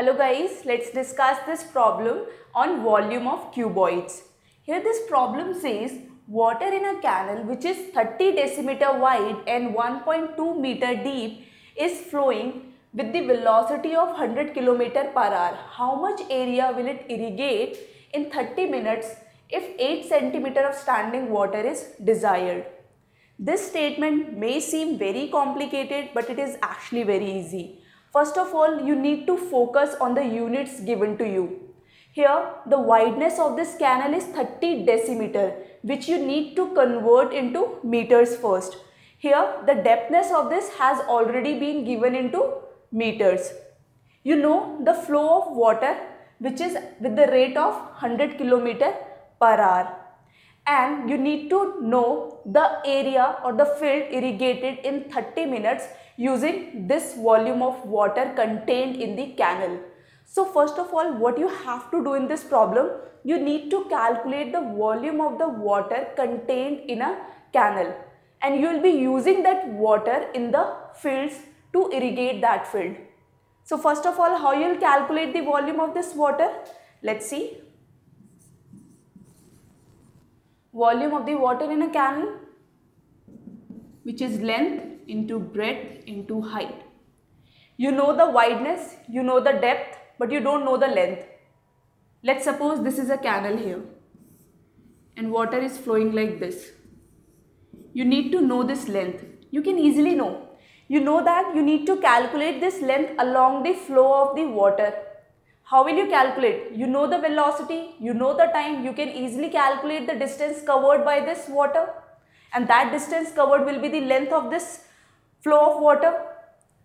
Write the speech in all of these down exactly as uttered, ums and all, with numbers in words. Hello guys, let's discuss this problem on volume of cuboids. Here this problem says water in a canal which is thirty decimeter wide and one point two meter deep is flowing with the velocity of one hundred kilometer per hour. How much area will it irrigate in thirty minutes if eight centimeter of standing water is desired? This statement may seem very complicated, but it is actually very easy. First of all, you need to focus on the units given to you. Here, the wideness of this canal is thirty decimeter, which you need to convert into meters first. Here, the depthness of this has already been given into meters. You know the flow of water, which is with the rate of one hundred kilometer per hour. And you need to know the area or the field irrigated in thirty minutes using this volume of water contained in the canal. So first of all, what you have to do in this problem, you need to calculate the volume of the water contained in a canal, and you will be using that water in the fields to irrigate that field. So first of all, how you will calculate the volume of this water? Let's see. Volume of the water in a canal, which is length into breadth into height. You know the wideness, you know the depth, but you don't know the length. Let's suppose this is a canal here and water is flowing like this. You need to know this length. You can easily know. You know that you need to calculate this length along the flow of the water. How will you calculate? You know the velocity, you know the time, you can easily calculate the distance covered by this water, and that distance covered will be the length of this flow of water.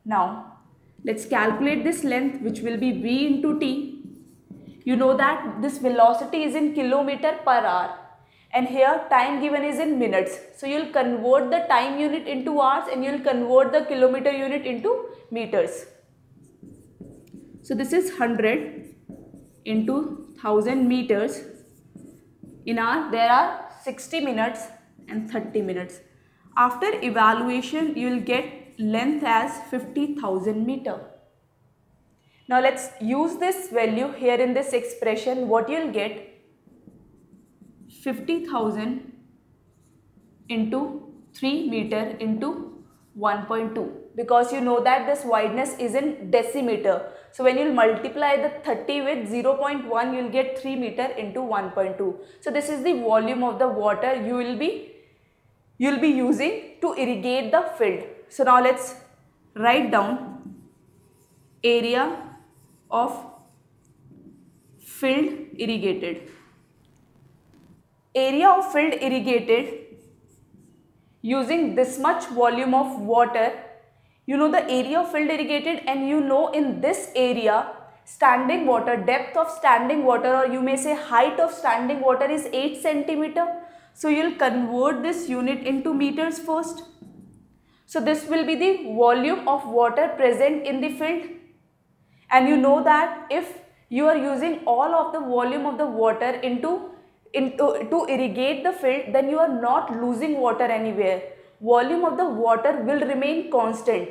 Now, let's calculate this length, which will be V into T. You know that this velocity is in kilometer per hour, and here time given is in minutes. So you'll convert the time unit into hours and you'll convert the kilometer unit into meters. So this is one hundred into one thousand meters. In hour, there are sixty minutes and thirty minutes. After evaluation, you will get length as fifty thousand meter. Now let's use this value here in this expression. What you will get? fifty thousand into three meter into one point two, because you know that this wideness is in decimeter. So when you multiply the thirty with zero point one, you will get three meter into one point two. So this is the volume of the water you will be you will be using to irrigate the field. So now let's write down area of field irrigated. Area of field irrigated using this much volume of water. You know the area of field irrigated, and you know in this area standing water, depth of standing water, or you may say height of standing water is eight centimeter. So you will convert this unit into meters first. So this will be the volume of water present in the field, and you know that if you are using all of the volume of the water into, into to irrigate the field, then you are not losing water anywhere. Volume of the water will remain constant.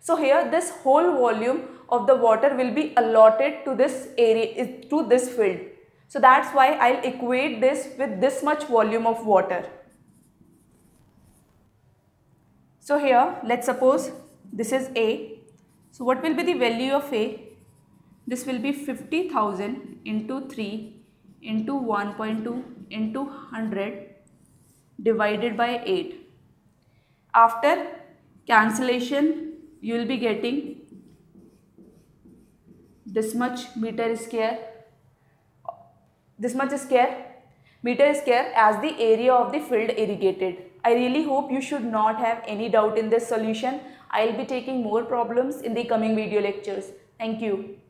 So here this whole volume of the water will be allotted to this area, to this field. So that's why I'll equate this with this much volume of water. So here let's suppose this is A. So what will be the value of A? This will be fifty thousand into three into one point two into one hundred divided by eight. After cancellation, you will be getting this much meter square, this much square, meter square as the area of the field irrigated. I really hope you should not have any doubt in this solution. I will be taking more problems in the coming video lectures. Thank you.